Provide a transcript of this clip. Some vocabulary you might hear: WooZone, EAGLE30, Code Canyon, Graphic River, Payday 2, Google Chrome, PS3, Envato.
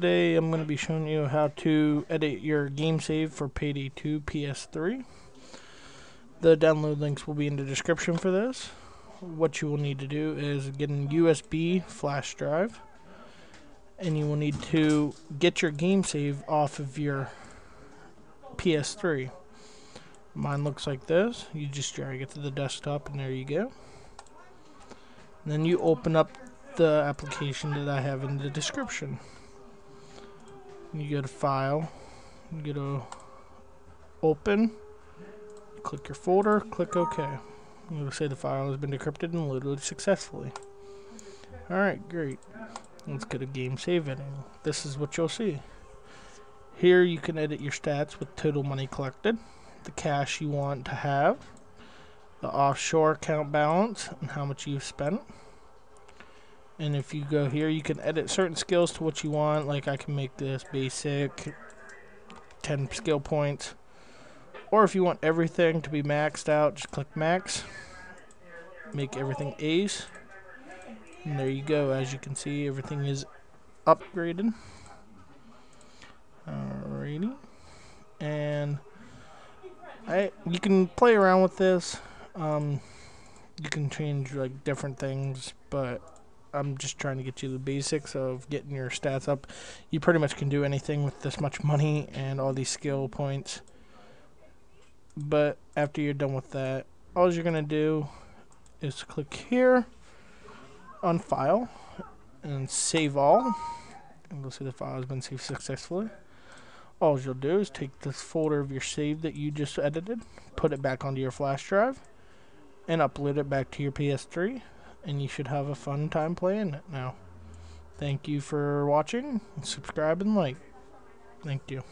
today I'm going to be showing you how to edit your game save for Payday 2 PS3. The download links will be in the description for this. What you will need to do is get an USB flash drive, and you will need to get your game save off of your PS3. Mine looks like this. You just drag it to the desktop and there you go. And then you open up the application that I have in the description. You go to File, you go to Open, click your folder, click OK. It will say the file has been decrypted and loaded successfully. Alright, great. Let's go to Game Save Editing. This is what you'll see. Here you can edit your stats with total money collected, the cash you want to have, the offshore account balance, and how much you've spent. And if you go here, you can edit certain skills to what you want. Like I can make this basic 10 skill points. Or if you want everything to be maxed out, just click max. Make everything A's. And there you go. As you can see, everything is upgraded. Alrighty. And you can play around with this. You can change like different things, but I'm just trying to get you the basics of getting your stats up. You pretty much can do anything with this much money and all these skill points. But after you're done with that, all you're going to do is click here on File and Save All. And you'll see the file has been saved successfully. All you'll do is take this folder of your save that you just edited, put it back onto your flash drive, and upload it back to your PS3. And you should have a fun time playing it now. Thank you for watching. Subscribe and like. Thank you.